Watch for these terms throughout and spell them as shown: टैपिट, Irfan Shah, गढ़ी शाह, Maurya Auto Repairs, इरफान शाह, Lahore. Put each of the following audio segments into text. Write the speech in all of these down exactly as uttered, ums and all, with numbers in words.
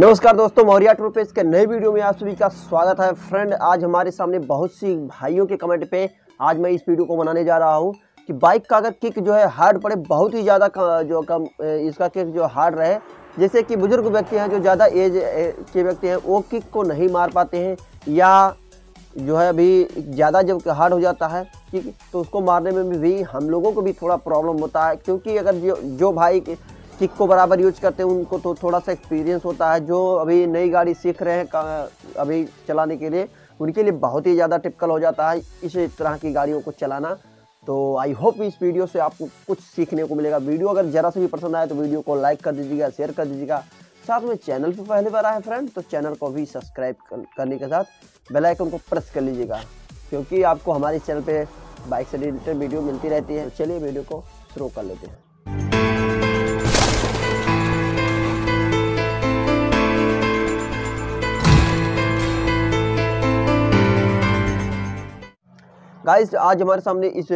नमस्कार दोस्तों, Maurya auto repairs के नए वीडियो में आप सभी का स्वागत है। फ्रेंड, आज हमारे सामने बहुत सी भाइयों के कमेंट पे आज मैं इस वीडियो को बनाने जा रहा हूँ कि बाइक का अगर किक जो है हार्ड पड़े, बहुत ही ज़्यादा जो कम इसका किक जो हार्ड रहे, जैसे कि बुजुर्ग व्यक्ति हैं, जो ज़्यादा एज के व्यक्ति हैं वो किक को नहीं मार पाते हैं, या जो है अभी ज़्यादा जब हार्ड हो जाता है किक तो उसको मारने में भी, भी हम लोगों को भी थोड़ा प्रॉब्लम होता है। क्योंकि अगर जो जो भाई किक को बराबर यूज करते हैं उनको तो थोड़ा सा एक्सपीरियंस होता है। जो अभी नई गाड़ी सीख रहे हैं अभी चलाने के लिए, उनके लिए बहुत ही ज़्यादा टिपिकल हो जाता है इस तरह की गाड़ियों को चलाना। तो आई होप इस वीडियो से आपको कुछ सीखने को मिलेगा। वीडियो अगर ज़रा से भी पसंद आए तो वीडियो को लाइक कर दीजिएगा, शेयर कर दीजिएगा। साथ में चैनल पर पहली बार आए फ्रेंड तो चैनल को भी सब्सक्राइब करने के साथ बेल आइकन को प्रेस कर लीजिएगा, क्योंकि आपको हमारे चैनल पर बाइक से रिलेटेड वीडियो मिलती रहती है। चलिए वीडियो को शुरू कर लेते हैं। गाइस, आज हमारे सामने इस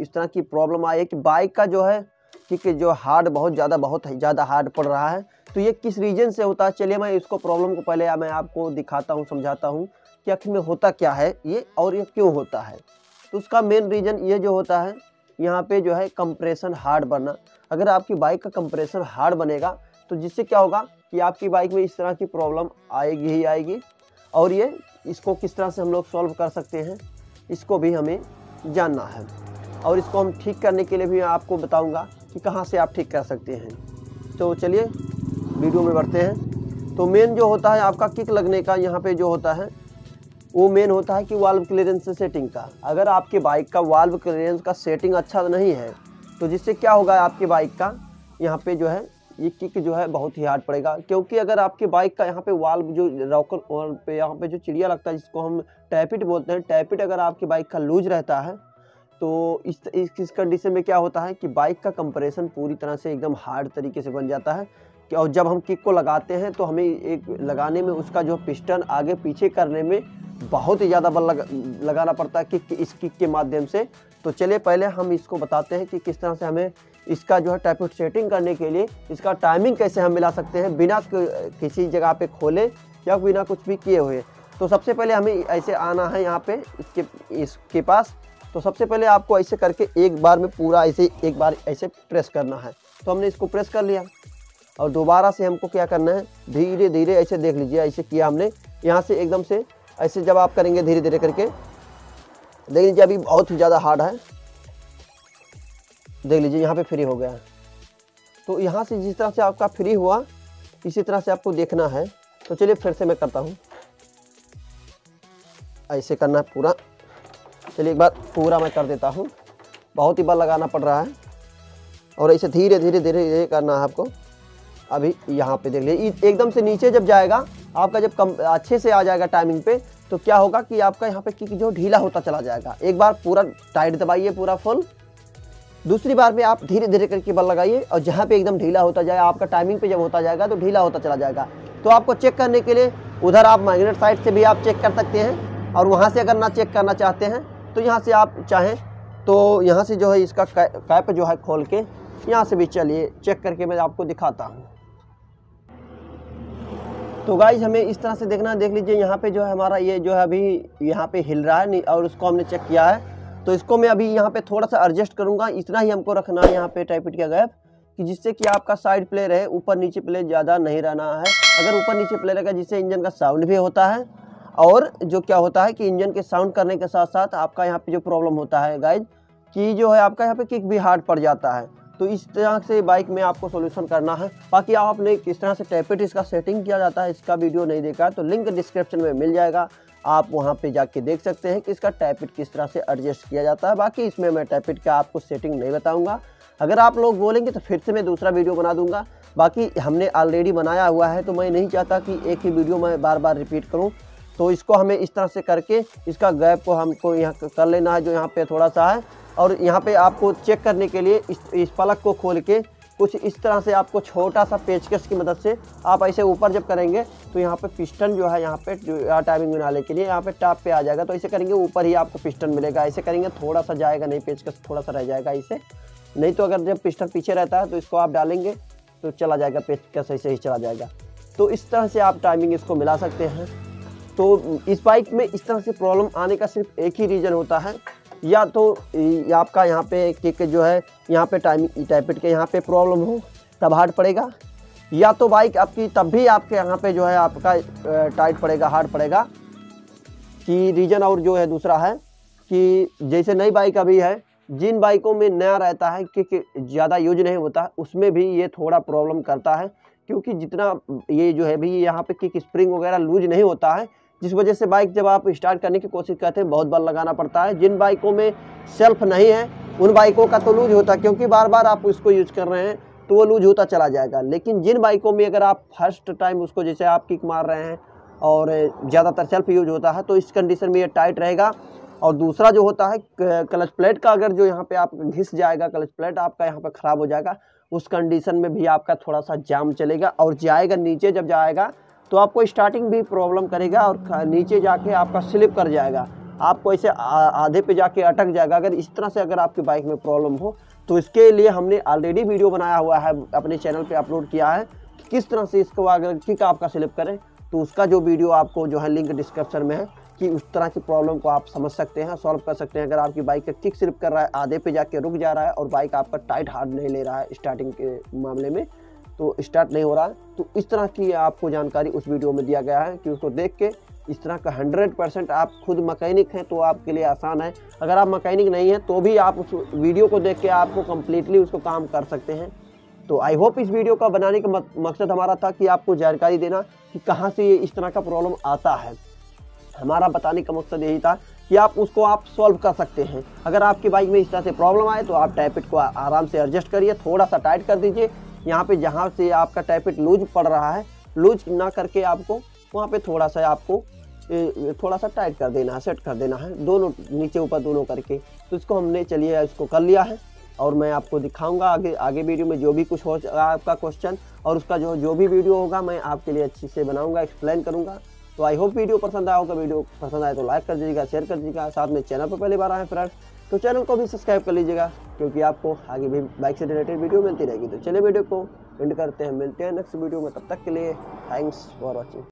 इस तरह की प्रॉब्लम आई है कि बाइक का जो है ठीक है जो हार्ड बहुत ज़्यादा बहुत ज़्यादा हार्ड पड़ रहा है, तो ये किस रीजन से होता है। चलिए मैं इसको प्रॉब्लम को पहले मैं आपको दिखाता हूँ, समझाता हूँ कि आखिर में होता क्या है ये और ये क्यों होता है। तो उसका मेन रीज़न ये जो होता है यहाँ पे जो है कंप्रेशन हार्ड बनना। अगर आपकी बाइक का कंप्रेशन हार्ड बनेगा तो जिससे क्या होगा कि आपकी बाइक में इस तरह की प्रॉब्लम आएगी ही आएगी। और ये इसको किस तरह से हम लोग सॉल्व कर सकते हैं इसको भी हमें जानना है, और इसको हम ठीक करने के लिए भी मैं आपको बताऊंगा कि कहां से आप ठीक कर सकते हैं। तो चलिए वीडियो में बढ़ते हैं। तो मेन जो होता है आपका किक लगने का यहां पे जो होता है वो मेन होता है कि वाल्व क्लियरेंस से सेटिंग का। अगर आपके बाइक का वाल्व क्लियरेंस का सेटिंग अच्छा नहीं है तो जिससे क्या होगा आपकी बाइक का यहाँ पर जो है ये किक जो है बहुत ही हार्ड पड़ेगा। क्योंकि अगर आपके बाइक का यहाँ पे वाल्व जो रॉकर और पे यहाँ पे जो चिड़िया लगता है जिसको हम टैपिट बोलते हैं, टैपिट अगर आपकी बाइक का लूज रहता है तो इस इस कंडीशन में क्या होता है कि बाइक का कंप्रेशन पूरी तरह से एकदम हार्ड तरीके से बन जाता है। और जब हम किक को लगाते हैं तो हमें एक लगाने में उसका जो पिस्टन आगे पीछे करने में बहुत ही ज़्यादा बल लग, लगाना पड़ता है किक इस किक के माध्यम से। तो चलिए पहले हम इसको बताते हैं कि किस तरह से हमें इसका जो है टैपिट सेटिंग करने के लिए इसका टाइमिंग कैसे हम मिला सकते हैं बिना किसी जगह पे खोले या बिना कुछ भी किए हुए। तो सबसे पहले हमें ऐसे आना है यहाँ पे इसके इसके पास। तो सबसे पहले आपको ऐसे करके एक बार में पूरा ऐसे एक बार ऐसे प्रेस करना है। तो हमने इसको प्रेस कर लिया और दोबारा से हमको क्या करना है, धीरे धीरे ऐसे देख लीजिए ऐसे किया हमने यहाँ से एकदम से ऐसे। जब आप करेंगे धीरे धीरे करके देख लीजिए, अभी बहुत ही ज़्यादा हार्ड है, देख लीजिए यहाँ पे फ्री हो गया है। तो यहाँ से जिस तरह से आपका फ्री हुआ इसी तरह से आपको देखना है। तो चलिए फिर से मैं करता हूँ, ऐसे करना है पूरा। चलिए एक बार पूरा मैं कर देता हूँ, बहुत ही बार लगाना पड़ रहा है। और ऐसे धीरे धीरे धीरे धीरे करना है आपको। अभी यहाँ पे देख लीजिए एकदम से नीचे जब जाएगा आपका, जब कम अच्छे से आ जाएगा टाइमिंग पे तो क्या होगा कि आपका यहाँ पे किक जो ढीला होता चला जाएगा। एक बार पूरा टाइट दबाइए पूरा फुल, दूसरी बार में आप धीरे धीरे करके बल लगाइए, और जहाँ पे एकदम ढीला होता जाएगा आपका टाइमिंग पे जब होता जाएगा तो ढीला होता चला जाएगा। तो आपको चेक करने के लिए उधर आप मैग्नेट साइड से भी आप चेक कर सकते हैं, और वहाँ से अगर ना चेक करना चाहते हैं तो यहाँ से आप चाहें तो यहाँ से जो है इसका कैप जो है खोल के यहाँ से भी चलिए चेक करके मैं आपको दिखाता हूँ। तो गाइज हमें इस तरह से देखना, देख लीजिए यहाँ पे जो है हमारा ये जो है अभी यहाँ पे हिल रहा है और उसको हमने चेक किया है। तो इसको मैं अभी यहाँ पे थोड़ा सा एडजस्ट करूँगा, इतना ही हमको रखना है यहाँ पे टाइपिट का गैप, कि जिससे कि आपका साइड प्ले रहे, ऊपर नीचे प्ले ज़्यादा नहीं रहना है। अगर ऊपर नीचे प्ले रहेगा जिससे इंजन का साउंड भी होता है, और जो क्या होता है कि इंजन के साउंड करने के साथ साथ आपका यहाँ पर जो प्रॉब्लम होता है गाइज कि जो है आपका यहाँ पर किक भी हार्ड पड़ जाता है। तो इस तरह से बाइक में आपको सॉल्यूशन करना है। बाकी आपने किस तरह से टैपिट इसका सेटिंग किया जाता है इसका वीडियो नहीं देखा तो लिंक डिस्क्रिप्शन में मिल जाएगा, आप वहां पे जाके देख सकते हैं कि इसका टैपिट किस तरह से एडजस्ट किया जाता है। बाकी इसमें मैं टैपिट का आपको सेटिंग नहीं बताऊंगा, अगर आप लोग बोलेंगे तो फिर से मैं दूसरा वीडियो बना दूँगा। बाकी हमने ऑलरेडी बनाया हुआ है तो मैं नहीं चाहता कि एक ही वीडियो मैं बार बार रिपीट करूँ। तो इसको हमें इस तरह से करके इसका गैप को हमको यहाँ कर लेना है जो यहाँ पर थोड़ा सा है। और यहाँ पे आपको चेक करने के लिए इस इस पलक को खोल के कुछ इस तरह से आपको छोटा सा पेचकश की मदद से आप ऐसे ऊपर जब करेंगे तो यहाँ पे पिस्टन जो है यहाँ पे जो टाइमिंग बनाने के लिए यहाँ पे टॉप पे आ जाएगा। तो ऐसे करेंगे ऊपर ही आपको पिस्टन मिलेगा, ऐसे करेंगे थोड़ा सा जाएगा नहीं, पेचकश थोड़ा सा रह जाएगा ऐसे। नहीं तो अगर जब पिस्टन पीछे रहता है तो इसको आप डालेंगे तो चला जाएगा पेचकश, ऐसे ही चला जाएगा। तो इस तरह से आप टाइमिंग इसको मिला सकते हैं। तो इस बाइक में इस तरह से प्रॉब्लम आने का सिर्फ एक ही रीज़न होता है, या तो आपका यहाँ पे कि जो है यहाँ पे टाइमिंग टाइपिट के यहाँ पे प्रॉब्लम हो तब हार्ड पड़ेगा, या तो बाइक आपकी तब भी आपके यहाँ पे जो है आपका टाइट पड़ेगा, हार्ड पड़ेगा। कि रीज़न और जो है दूसरा है कि जैसे नई बाइक अभी है, जिन बाइकों में नया रहता है कि ज़्यादा यूज नहीं होता उसमें भी ये थोड़ा प्रॉब्लम करता है, क्योंकि जितना ये जो है भी यहाँ पे किक स्प्रिंग वगैरह लूज नहीं होता है, जिस वजह से बाइक जब आप स्टार्ट करने की कोशिश करते हैं बहुत बार लगाना पड़ता है। जिन बाइकों में सेल्फ नहीं है उन बाइकों का तो लूज होता है, क्योंकि बार बार आप उसको यूज कर रहे हैं तो वो लूज होता चला जाएगा। लेकिन जिन बाइकों में अगर आप फर्स्ट टाइम उसको जैसे आप किक मार रहे हैं और ज़्यादातर सेल्फ यूज होता है, तो इस कंडीशन में ये टाइट रहेगा। और दूसरा जो होता है क्लच प्लेट का, अगर जो यहाँ पे आप घिस जाएगा क्लच प्लेट आपका यहाँ पे ख़राब हो जाएगा, उस कंडीशन में भी आपका थोड़ा सा जाम चलेगा और जाएगा नीचे। जब जाएगा तो आपको स्टार्टिंग भी प्रॉब्लम करेगा और नीचे जाके आपका स्लिप कर जाएगा, आपको ऐसे आधे पे जाके अटक जाएगा। अगर इस तरह से अगर आपकी बाइक में प्रॉब्लम हो तो इसके लिए हमने ऑलरेडी वीडियो बनाया हुआ है, अपने चैनल पे अपलोड किया है कि किस तरह से इसको अगर किक आपका स्लिप करें तो उसका जो वीडियो आपको जो है लिंक डिस्क्रिप्शन में है, कि उस तरह की प्रॉब्लम को आप समझ सकते हैं, सॉल्व कर सकते हैं। अगर आपकी बाइक का किक स्लिप कर रहा है, आधे पे जाके रुक जा रहा है और बाइक आपका टाइट हार्ड नहीं ले रहा है स्टार्टिंग के मामले में, तो स्टार्ट नहीं हो रहा है, तो इस तरह की आपको जानकारी उस वीडियो में दिया गया है कि उसको देख के इस तरह का हंड्रेड परसेंट आप खुद मकैनिक हैं तो आपके लिए आसान है। अगर आप मकैनिक नहीं हैं तो भी आप उस वीडियो को देख के आपको कम्प्लीटली उसको काम कर सकते हैं। तो आई होप इस वीडियो का बनाने का मकसद हमारा था कि आपको जानकारी देना कि कहाँ से ये इस तरह का प्रॉब्लम आता है। हमारा बताने का मकसद यही था कि आप उसको आप सॉल्व कर सकते हैं। अगर आपकी बाइक में इस तरह से प्रॉब्लम आए तो आप टाइपिट को आराम से एडजस्ट करिए, थोड़ा सा टाइट कर दीजिए यहाँ पे, जहाँ से आपका टाइपिट लूज पड़ रहा है, लूज ना करके आपको वहाँ पे थोड़ा सा आपको थोड़ा सा टाइट कर देना है, सेट कर देना है, दोनों नीचे ऊपर दोनों करके। तो इसको हमने चलिए इसको कर लिया है और मैं आपको दिखाऊंगा आगे आगे वीडियो में जो भी कुछ हो आपका क्वेश्चन और उसका जो जो भी वीडियो होगा मैं आपके लिए अच्छे से बनाऊँगा, एक्सप्लेन करूँगा। तो आई होप वीडियो पसंद आया होगा। वीडियो पसंद आए तो लाइक कर दीजिएगा, शेयर कर दीजिएगा। साथ में चैनल पर पहली बार आए फ्रेंड्स तो चैनल को भी सब्सक्राइब कर लीजिएगा, क्योंकि आपको आगे भी बाइक से रिलेटेड वीडियो मिलती रहेगी। तो चलिए वीडियो को एंड करते हैं, मिलते हैं नेक्स्ट वीडियो में, तब तक के लिए थैंक्स फॉर वॉचिंग।